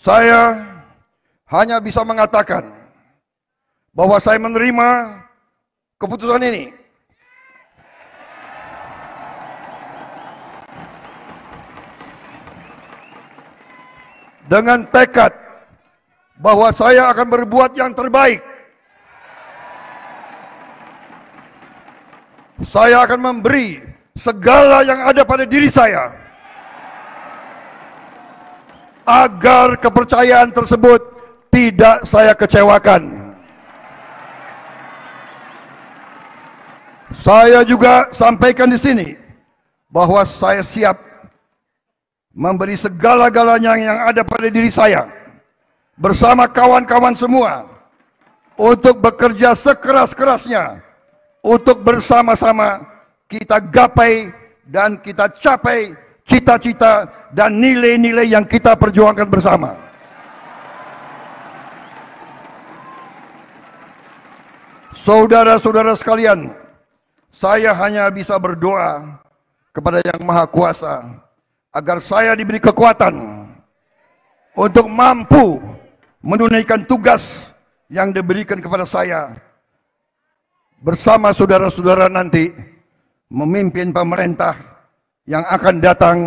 Saya hanya bisa mengatakan bahwa saya menerima keputusan ini. Dengan tekad bahwa saya akan berbuat yang terbaik. Saya akan memberi segala yang ada pada diri saya agar kepercayaan tersebut tidak saya kecewakan. Saya juga sampaikan di sini bahwa saya siap memberi segala-galanya yang ada pada diri saya bersama kawan-kawan semua untuk bekerja sekeras-kerasnya untuk bersama-sama kita gapai dan kita capai cita-cita dan nilai-nilai yang kita perjuangkan bersama. Saudara-saudara sekalian, saya hanya bisa berdoa kepada Yang Maha Kuasa agar saya diberi kekuatan untuk mampu menunaikan tugas yang diberikan kepada saya bersama saudara-saudara nanti memimpin pemerintah yang akan datang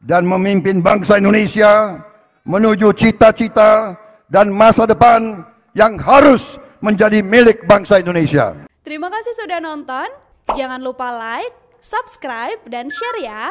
dan memimpin bangsa Indonesia menuju cita-cita dan masa depan yang harus menjadi milik bangsa Indonesia. Terima kasih sudah nonton. Jangan lupa like, subscribe, dan share ya.